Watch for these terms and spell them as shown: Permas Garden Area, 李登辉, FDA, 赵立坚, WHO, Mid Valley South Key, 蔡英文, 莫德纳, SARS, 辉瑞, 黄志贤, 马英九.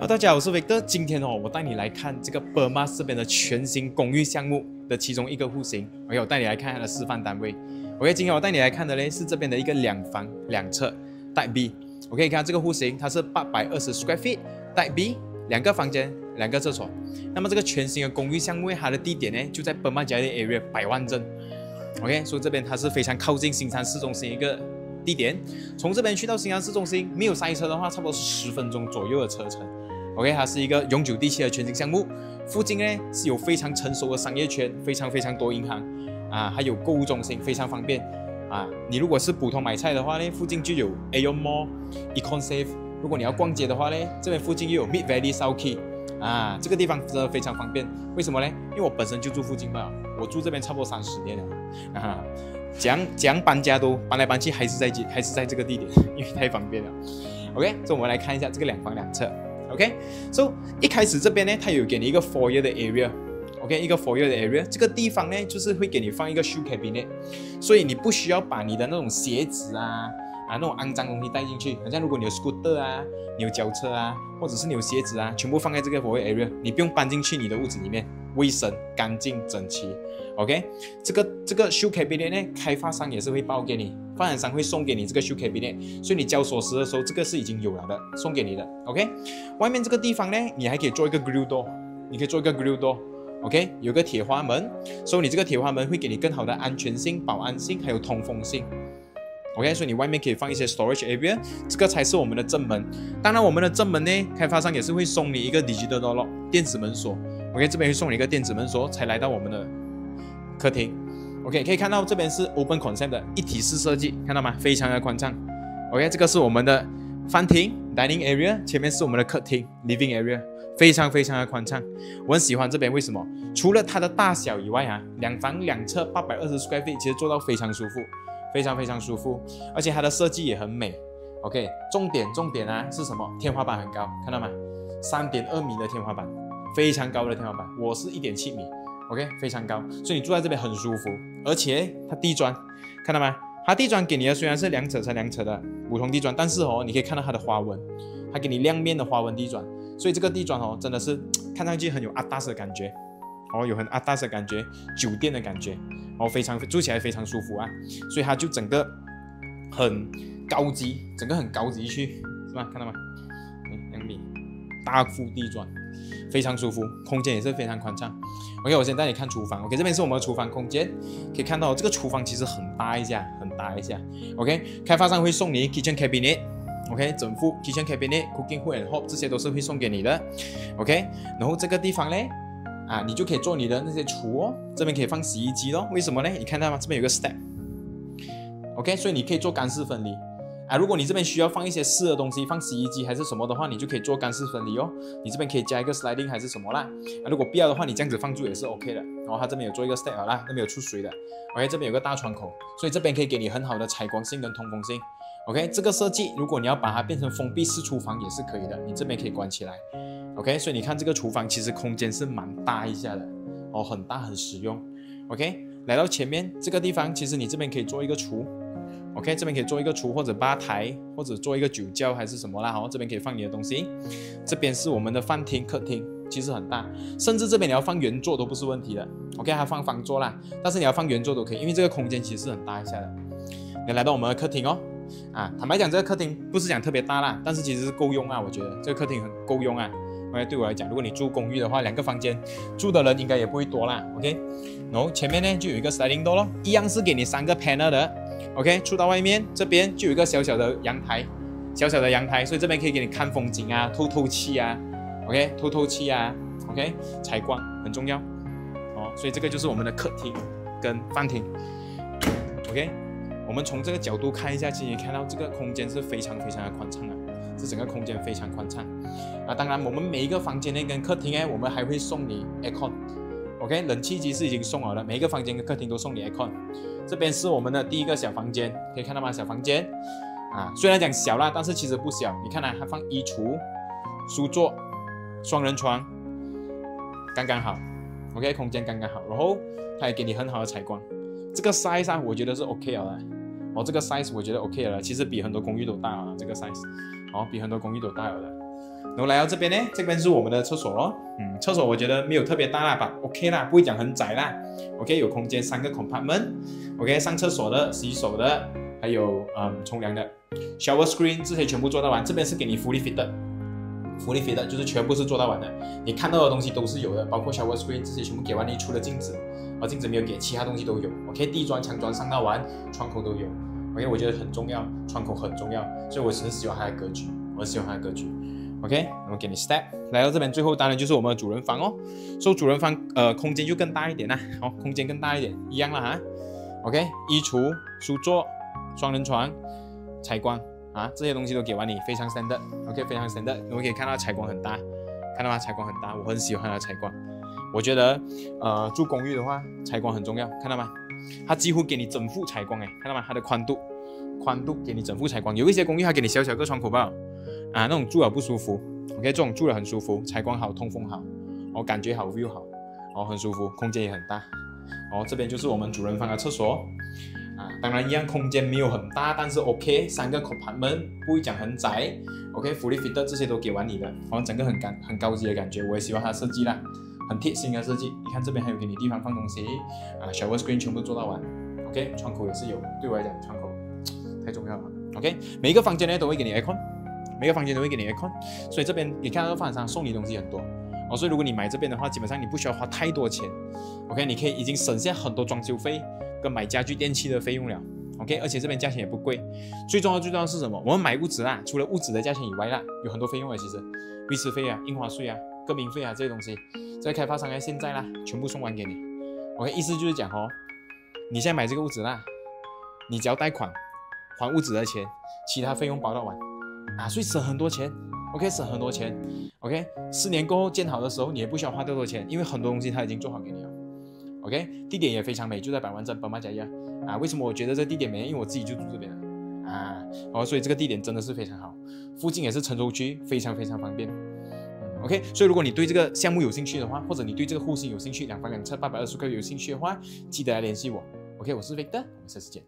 好，大家好，我是Victor。今天我带你来看这个 Permas 这边的全新公寓项目的其中一个户型。OK， 我带你来看它的示范单位。OK， 今天我带你来看的呢是这边的一个两房两厕 Type B。OK， 看这个户型，它是820 square feet Type B， 两个房间，两个厕所。那么这个全新的公寓项目，它的地点呢就在 Permas Garden Area 百万镇。OK， 所以这边它是非常靠近新山市中心一个地点。从这边去到新山市中心，没有塞车的话，差不多10分钟左右的车程。 OK， 它是一个永久地契的全新项目，附近呢是有非常成熟的商业圈，非常多银行啊，还有购物中心，非常方便啊。你如果是普通买菜的话呢，附近就有 Aeon Mall、EconSave； 如果你要逛街的话呢，这边附近又有 Mid Valley South Key 啊，这个地方真的非常方便。为什么呢？因为我本身就住附近嘛，我住这边差不多30年了啊，讲搬家都搬来搬去还是在这个地点，因为太方便了。OK， 所以我们来看一下这个两房两厕。 OK，so 一开始这边呢，它有给你一个 foyer 的 area，OK， 一个 foyer 的 area， 这个地方呢，就是会给你放一个 shoe cabinet， 所以你不需要把你的那种鞋子啊那种肮脏东西带进去。好像如果你有 scooter 啊，你有脚车啊，或者是你有鞋子啊，全部放在这个 foyer area， 你不用搬进去你的屋子里面，卫生、干净、整齐。OK， 这个 shoe cabinet 呢，开发商也是会包给你。 发展商会送给你这个 shoe cabinet， 所以你交锁匙的时候，这个是已经有了的，送给你的。OK， 外面这个地方呢，你还可以做一个 grill door， 你可以做一个 grill door。OK， 有个铁花门，所以你这个铁花门会给你更好的安全性、保安性，还有通风性。OK， 所以你外面可以放一些 storage area， 这个才是我们的正门。当然，我们的正门呢，开发商也是会送你一个 digital door lock 电子门锁。OK， 这边会送你一个电子门锁，才来到我们的客厅。 OK， 可以看到这边是 open concept 的一体式设计，看到吗？非常的宽敞。OK， 这个是我们的饭厅 dining area， 前面是我们的客厅 living area， 非常的宽敞。我很喜欢这边，为什么？除了它的大小以外啊，两房两厕820 square feet， 其实做到非常舒服，非常舒服，而且它的设计也很美。OK， 重点啊是什么？天花板很高，看到吗？3.2米的天花板，非常高的天花板，我是1.7米。 OK， 非常高，所以你住在这边很舒服，而且它地砖，看到吗？它地砖给你的虽然是2尺乘2尺的普通地砖，但是哦，你可以看到它的花纹，它给你亮面的花纹地砖，所以这个地砖哦，真的是看上去很有阿达斯的感觉，哦，有很阿达斯的感觉，酒店的感觉，哦，住起来非常舒服啊，所以它就整个很高级，去，是吧？看到吗？2米，大幅地砖。 非常舒服，空间也是非常宽敞。OK， 我先带你看厨房。OK， 这边是我们的厨房空间，可以看到这个厨房其实很大一下，OK， 开发商会送你 kitchen cabinet。OK， 整副 kitchen cabinet、cooking hood and hob 这些都是会送给你的。OK， 然后这个地方呢，啊，你就可以做你的那些厨哦。这边可以放洗衣机咯，为什么呢？你看到吗？这边有个 step。OK， 所以你可以做干湿分离。 啊，如果你这边需要放一些湿的东西，放洗衣机还是什么的话，你就可以做干湿分离哦。你这边可以加一个 sliding 还是什么啦。啊，如果必要的话，你这样子放住也是 OK 的。然后它这边有做一个 step 啦，那边有出水的。OK， 这边有个大窗口，所以这边可以给你很好的采光性跟通风性。OK， 这个设计如果你要把它变成封闭式厨房也是可以的，你这边可以关起来。OK， 所以你看这个厨房其实空间是蛮大一下的，哦，很大很实用。OK， 来到前面这个地方，其实你这边可以做一个厨。 OK， 这边可以做一个厨或者吧台，或者做一个酒窖还是什么啦，哦，这边可以放你的东西。这边是我们的饭厅、客厅，其实很大，甚至这边你要放圆桌都不是问题的。OK， 还放方桌啦，但是你要放圆桌都可以，因为这个空间其实是很大一下的。你来到我们的客厅哦，啊，坦白讲这个客厅不是讲特别大啦，但是其实是够用啊，我觉得这个客厅很够用啊。OK， 对我来讲，如果你住公寓的话，两个房间住的人应该也不会多啦。OK， 然后前面呢就有一个 sliding door 咯，一样是给你3个 panel 的。 OK， 出到外面这边就有一个小小的阳台，所以这边可以给你看风景啊，透气啊 ，OK， 透气啊 ，OK， 采光很重要哦，所以这个就是我们的客厅跟饭厅 ，OK， 我们从这个角度看一下，其实你看到这个空间是非常的宽敞啊，这整个空间非常宽敞啊。当然，我们每一个房间内跟客厅呢，我们还会送你 aircon，OK， 冷气机是已经送好了，每一个房间跟客厅都送你 aircon。 这边是我们的第一个小房间，可以看到吗？小房间啊，虽然讲小啦，但是其实不小。你看啊，它放衣橱、书桌、双人床，刚刚好。OK， 空间刚刚好，然后它也给你很好的采光。这个 size 啊，我觉得是 OK 了啦。哦，这个 size 我觉得 OK 了啦，其实比很多公寓都大了啦，这个 size， 哦，比很多公寓都大了啦。然后来到这边呢，这边是我们的厕所咯。嗯，厕所我觉得没有特别大啦吧 ，OK 啦，不会讲很窄啦。OK， 有空间3个 compartment。OK， 上厕所的、洗手的，还有冲凉的 ，shower screen 这些全部做到完。这边是给你fully fit 的。fully fit 的就是全部是做到完的，你看到的东西都是有的，包括 shower screen 这些全部给完，你除了镜子，而镜子没有给，其他东西都有。OK， 地砖、墙砖上到完，窗口都有。OK， 我觉得很重要，窗口很重要，所以我很喜欢它的格局，我很喜欢它的格局。OK， 那么给你 step 来到这边，最后当然就是我们的主人房哦。所以主人房空间就更大一点啦，好，空间更大一点，一样啦哈。OK， 衣橱、书桌、双人床、采光啊，这些东西都给完你，非常 standard。OK， 非常 standard。我们可以看到采光很大，看到吗？采光很大，我很喜欢它的采光。我觉得住公寓的话，采光很重要，看到吗？它几乎给你整副采光哎，看到吗？它的宽度给你整副采光，有一些公寓它给你小小个窗口吧。 啊，那种住了不舒服 ，OK， 这种住了很舒服，采光好，通风好，哦，感觉好 ，view 好，哦，很舒服，空间也很大，哦，这边就是我们主人房的厕所，啊，当然一样，空间没有很大，但是 OK， 3个 compartment 不会讲很窄 ，OK，fully fitted 这些都给完你的，哦，整个很高级的感觉，我也喜欢它的设计啦，很贴心的设计，你看这边还有给你地方放东西，啊 ，shower screen 全部做到完 ，OK， 窗口也是有，对我来讲窗口太重要了 ，OK， 每一个房间呢都会给你 aircon。 每个房间都会给你 aircon， 所以这边你看到发展商送你东西很多哦，所以如果你买这边的话，基本上你不需要花太多钱 ，OK， 你可以已经省下很多装修费跟买家具电器的费用了 ，OK， 而且这边价钱也不贵。最重要是什么？我们买屋子啦，除了屋子的价钱以外啦，有很多费用啊，其实律师费啊、印花税啊、更名费啊这些东西，在开发商啊现在啦，全部送完给你 ，OK， 意思就是讲哦，你现在买这个屋子啦，你只要贷款还屋子的钱，其他费用包到完。 啊，所以省很多钱 ，OK， 省很多钱 ，OK， 4年过后建好的时候，你也不需要花太多钱，因为很多东西它已经做好给你了 ，OK， 地点也非常美，就在百万镇Permas Garden Area 啊。为什么我觉得这地点美？因为我自己就住这边了啊，哦，所以这个地点真的是非常好，附近也是成都区，非常方便 ，OK， 所以如果你对这个项目有兴趣的话，或者你对这个户型有兴趣，2房2车820个有兴趣的话，记得来联系我 ，OK， 我是 Victor， 我们下次见。